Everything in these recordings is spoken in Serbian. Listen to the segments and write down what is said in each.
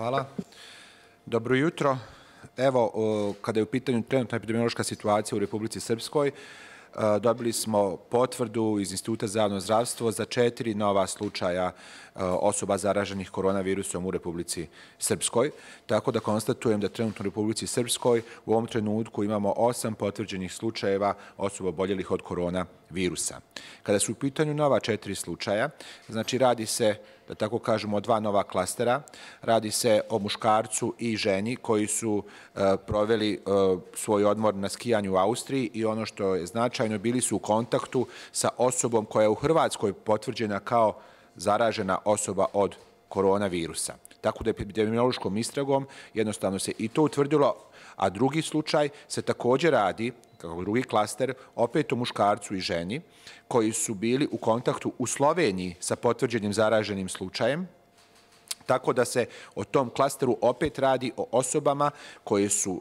Hvala. Dobro jutro. Evo, kada je u pitanju trenutna epidemiološka situacija u Republici Srpskoj, dobili smo potvrdu iz Instituta za javno zdravstvo za 4 nova slučaja osoba zaraženih koronavirusom u Republici Srpskoj. Tako da konstatujem da trenutno u Republici Srpskoj u ovom trenutku imamo 8 potvrđenih slučajeva osoba oboljelih od koronavirusa. Kada su u pitanju nova 4 slučaja, znači radi se, da tako kažemo, 2 nova klastera. Radi se o muškarcu i ženi koji su proveli svoj odmor na skijanju u Austriji i ono što je značajno, bili su u kontaktu sa osobom koja je u Hrvatskoj potvrđena kao zaražena osoba od koronavirusa. Tako da je epidemiološkom istragom jednostavno se i to utvrdilo, a drugi slučaj se također radi, kao drugi klaster, opet o muškarcu i ženi koji su bili u kontaktu u Sloveniji sa potvrđenim zaraženim slučajem, tako da se o tom klasteru opet radi o osobama koje su,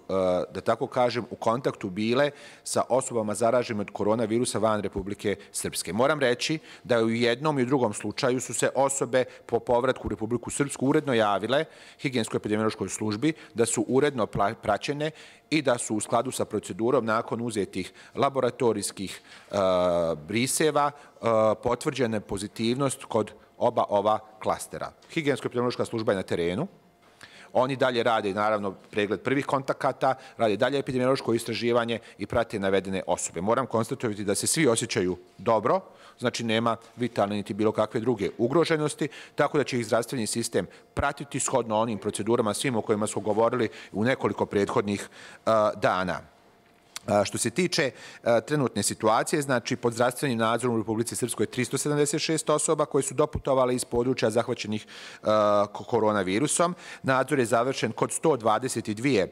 da tako kažem, u kontaktu bile sa osobama zaraženim od koronavirusa van Republike Srpske. Moram reći da u jednom i u drugom slučaju su se osobe po povratku u Republiku Srpsku uredno javile higijensko-epidemiološkoj službi, da su uredno praćene i da su u skladu sa procedurom nakon uzetih laboratorijskih briseva potvrđena pozitivnost kod oba ova klastera. Higijensko-epidemiološka služba je na terenu. Oni dalje rade, naravno, pregled prvih kontakata, rade dalje epidemiološko istraživanje i prate navedene osobe. Moram konstatovati da se svi osjećaju dobro, znači nema vitalne niti bilo kakve druge ugroženosti, tako da će ih zdravstveni sistem pratiti shodno onim procedurama svim o kojima smo govorili u nekoliko prethodnih dana. Što se tiče trenutne situacije, znači pod zdravstvenim nadzorom u Republici Srpskoj je 376 osoba koje su doputovale iz područja zahvaćenih koronavirusom. Nadzor je završen kod 122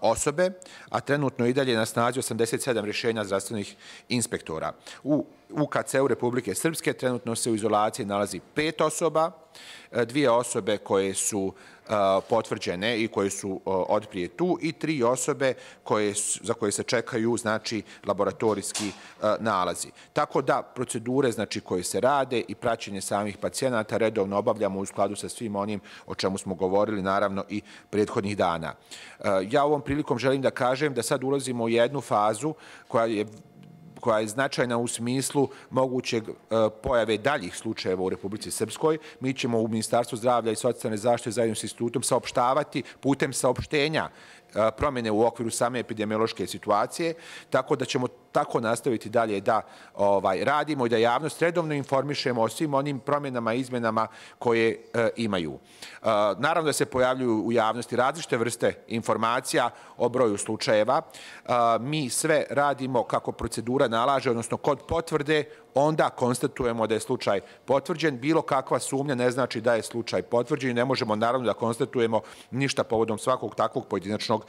osobe, a trenutno i dalje na snazi 87 rješenja zdravstvenih inspektora. U UKC-u Republike Srpske trenutno se u izolaciji nalazi 5 osoba, 2 osobe koje su potvrđene i koje su otprije tu i 3 osobe za koje se čekaju, znači, laboratorijski nalazi. Tako da procedure, znači, koje se rade i praćenje samih pacijenata redovno obavljamo u skladu sa svim onim o čemu smo govorili, naravno, i prethodnih dana. Ja ovom prilikom želim da kažem da sad ulazimo u jednu fazu koja je značajna u smislu mogućeg pojave daljih slučajeva u Republici Srpskoj. Mi ćemo u Ministarstvu zdravlja i socijalne zaštite zajedno s institutom saopštavati putem saopštenja promjene u okviru same epidemiološke situacije, tako da ćemo tako nastaviti dalje da radimo i da javnost redovno informišemo o svim onim promjenama i izmjenama koje imaju. Naravno da se pojavljuju u javnosti različite vrste informacija o broju slučajeva. Mi sve radimo kako procedura nalaže, odnosno kod potvrde, onda konstatujemo da je slučaj potvrđen. Bilo kakva sumnja ne znači da je slučaj potvrđen i ne možemo naravno da konstatujemo ništa povodom svakog takvog pojedinačnog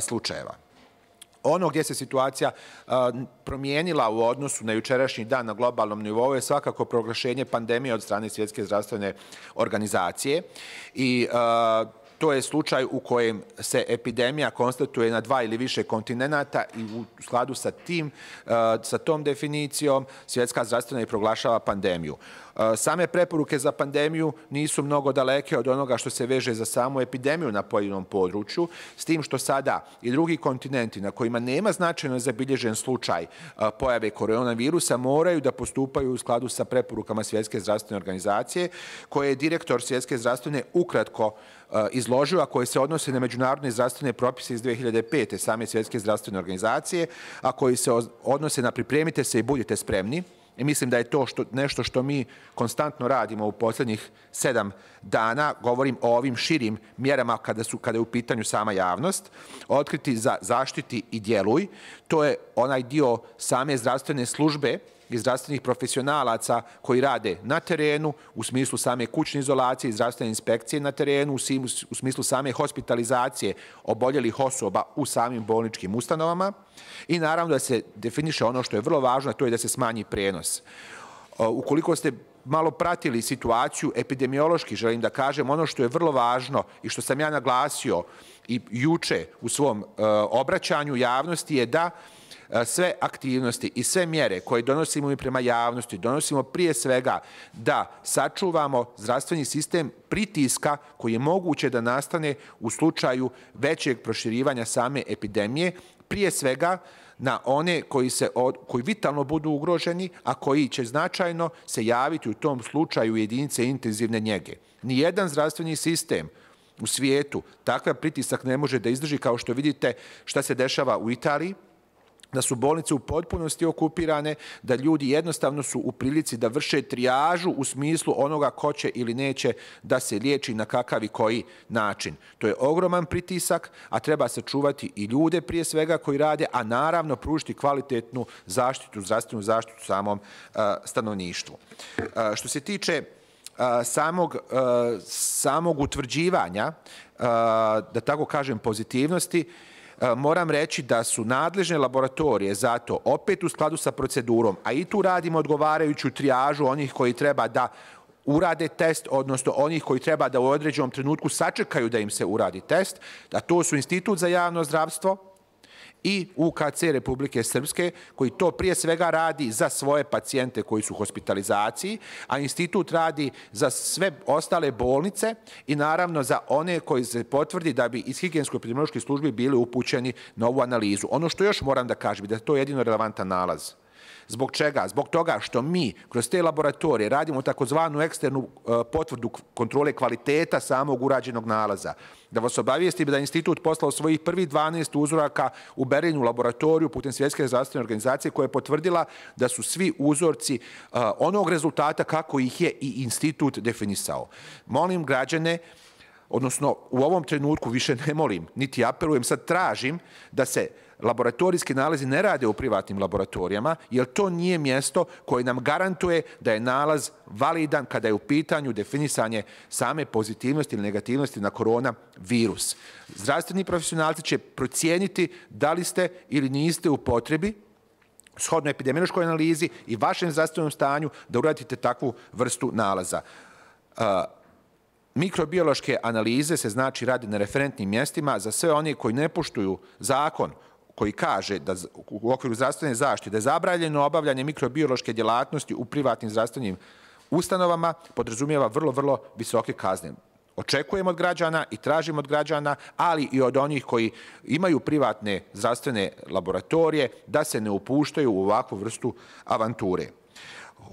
slučajeva. Ono gdje se situacija promijenila u odnosu na jučerašnji dan na globalnom nivou je svakako proglašenje pandemije od strane Svjetske zdravstvene organizacije i to je slučaj u kojem se epidemija konstatuje na 2 ili više kontinenata i u skladu sa tom definicijom Svjetska zdravstvena i proglašava pandemiju. Same preporuke za pandemiju nisu mnogo daleke od onoga što se veže za samu epidemiju na pojedinom području, s tim što sada i drugi kontinenti na kojima nema značajno zabilježen slučaj pojave koronavirusa moraju da postupaju u skladu sa preporukama Svjetske zdravstvene organizacije, koje je direktor Svjetske zdravstvene ukratko izložio, a koje se odnose na međunarodne zdravstvene propise iz 2005. same Svjetske zdravstvene organizacije, a koji se odnose na pripremite se i budite spremni. I mislim da je to nešto što mi konstantno radimo u posljednjih 7 dana. Govorim o ovim širim mjerama kada je u pitanju sama javnost. Otkriti, zaštiti i djeluj. To je onaj dio same zdravstvene službe i zdravstvenih profesionalaca koji rade na terenu, u smislu same kućne izolacije i zdravstvene inspekcije na terenu, u smislu same hospitalizacije oboljelih osoba u samim bolničkim ustanovama i naravno da se definiše ono što je vrlo važno, a to je da se smanji prijenos. Ukoliko ste malo pratili situaciju epidemiološki, želim da kažem, ono što je vrlo važno i što sam ja naglasio i juče u svom obraćanju javnosti je da sve aktivnosti i sve mjere koje donosimo i prema javnosti, donosimo prije svega da sačuvamo zdravstveni sistem pritiska koji je moguće da nastane u slučaju većeg proširivanja same epidemije, prije svega na one koji vitalno budu ugroženi, a koji će značajno se javiti u tom slučaju jedinice intenzivne njege. Nijedan zdravstveni sistem u svijetu takav pritisak ne može da izdrži, kao što vidite šta se dešava u Italiji, da su bolnice u potpunosti okupirane, da ljudi jednostavno su u prilici da vrše trijažu u smislu onoga ko će ili neće da se liječi na kakav i koji način. To je ogroman pritisak, a treba sačuvati i ljude prije svega koji rade, a naravno pružiti kvalitetnu zaštitu, zdravstvenu zaštitu samom stanovništvu. Što se tiče samog utvrđivanja, da tako kažem, pozitivnosti, moram reći da su nadležne laboratorije zato opet u skladu sa procedurom, a i tu radimo odgovarajuću trijažu onih koji treba da urade test, odnosno onih koji treba da u određenom trenutku sačekaju da im se uradi test, a to su Institut za javno zdravstvo i UKC Republike Srpske, koji to prije svega radi za svoje pacijente koji su u hospitalizaciji, a institut radi za sve ostale bolnice i naravno za one koji se potvrdi da bi iz higijensko-epidemioloških službi bili upućeni na ovu analizu. Ono što još moram da kažem je da je to jedino relevantan nalaz. Zbog čega? Zbog toga što mi kroz te laboratorije radimo takozvanu eksternu potvrdu kontrole kvaliteta samog urađenog nalaza. Da vas obavijestim da je institut poslao svojih prvih 12 uzoraka u Berlinu laboratoriju putem Svjetske zdravstvene organizacije koja je potvrdila da su svi uzorci onog rezultata kako ih je i institut definisao. Molim građane, odnosno u ovom trenutku više ne molim, niti apelujem, sad tražim da se laboratorijski nalazi ne rade u privatnim laboratorijama, jer to nije mjesto koje nam garantuje da je nalaz validan kada je u pitanju definisanje same pozitivnosti ili negativnosti na koronavirus. Zdravstveni profesionalci će procijeniti da li ste ili niste u potrebi shodno epidemiološkoj analizi i vašem zdravstvenom stanju da uradite takvu vrstu nalaza. Mikrobiološke analize se znači radi na referentnim mjestima za sve one koji ne poštuju zakon koji kaže da u okviru zdravstvene zaštite je zabranjeno obavljanje mikrobiološke djelatnosti u privatnim zdravstvenim ustanovama, podrazumijeva vrlo, vrlo visoke kazne. Očekujemo od građana i tražimo od građana, ali i od onih koji imaju privatne zdravstvene laboratorije, da se ne upuštaju u ovakvu vrstu avanture.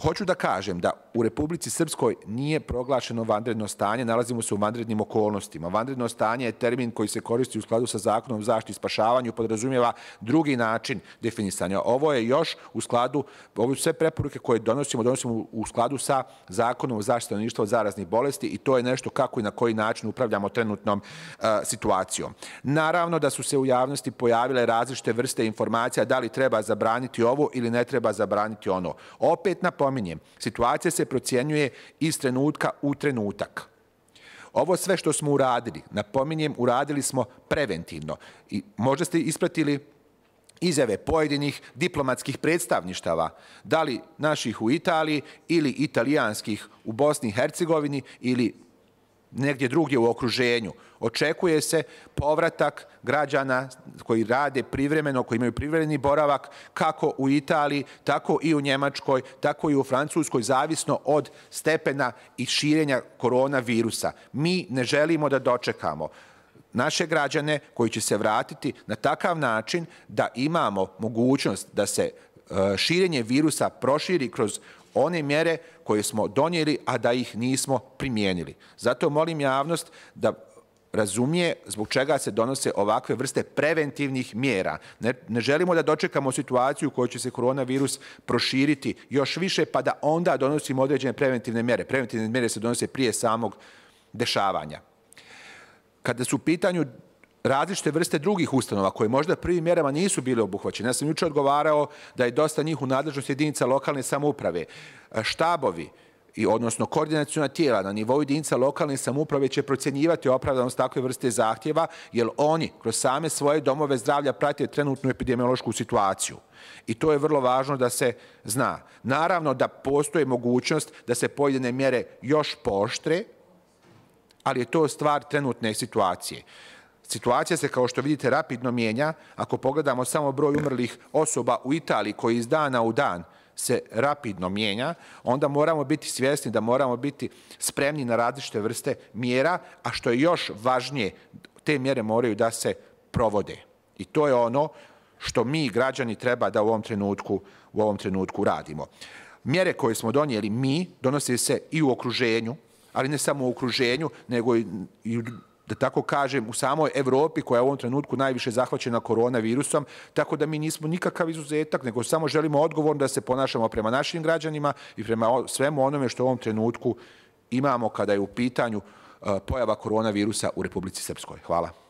Hoću da kažem da u Republici Srpskoj nije proglašeno vanredno stanje, nalazimo se u vanrednim okolnostima. Vanredno stanje je termin koji se koristi u skladu sa zakonom o zaštiti i spašavanju, podrazumijeva drugi način definisanja. Ovo je još u skladu, ove sve preporuke koje donosimo u skladu sa zakonom o zaštiti stanovništva od zaraznih bolesti i to je nešto kako i na koji način upravljamo trenutnom situacijom. Naravno da su se u javnosti pojavile različite vrste informacija da li treba zabraniti ovo ili ne treba zabraniti ono. Opet na pominjem, situacija se procjenjuje iz trenutka u trenutak. Ovo sve što smo uradili, napominjem, uradili smo preventivno. I možda ste ispratili izjave pojedinih diplomatskih predstavništava, da li naših u Italiji ili italijanskih u Bosni i Hercegovini ili negdje drugdje u okruženju. Očekuje se povratak građana koji rade privremeno, koji imaju privremeni boravak, kako u Italiji, tako i u Njemačkoj, tako i u Francuskoj, zavisno od stepena i širenja koronavirusa. Mi ne želimo da dočekamo naše građane koji će se vratiti na takav način da imamo mogućnost da se širenje virusa proširi kroz one mjere koje smo donijeli, a da ih nismo primijenili. Zato molim javnost da razumije zbog čega se donose ovakve vrste preventivnih mjera. Ne želimo da dočekamo situaciju u kojoj će se koronavirus proširiti još više, pa da onda donosimo određene preventivne mjere. Preventivne mjere se donose prije samog dešavanja. Kada su u pitanju različite vrste drugih ustanova koje možda prvim mjerama nisu bile obuhvaćene. Ja sam jučer odgovarao da je dosta njih u nadležnosti jedinica lokalne samouprave. Štabovi, odnosno koordinaciona tijela na nivou jedinica lokalne samouprave će procjenjivati opravdanost takve vrste zahtjeva, jer oni kroz same svoje domove zdravlja prate trenutnu epidemiološku situaciju. I to je vrlo važno da se zna. Naravno da postoji mogućnost da se pojedine mjere još pooštre, ali je to stvar trenutne situacije. Situacija se, kao što vidite, rapidno mijenja. Ako pogledamo samo broj umrlih osoba u Italiji koji iz dana u dan se rapidno mijenja, onda moramo biti svjesni da moramo biti spremni na različite vrste mjera, a što je još važnije, te mjere moraju da se provode. I to je ono što mi, građani, treba da u ovom trenutku radimo. Mjere koje smo donijeli mi donose se i u okruženju, ali ne samo u okruženju, nego i u, da tako kažem, u samoj Evropi koja je u ovom trenutku najviše zahvaćena koronavirusom, tako da mi nismo nikakav izuzetak, nego samo želimo odgovorno da se ponašamo prema našim građanima i prema svemu onome što u ovom trenutku imamo kada je u pitanju pojava koronavirusa u Republici Srpskoj. Hvala.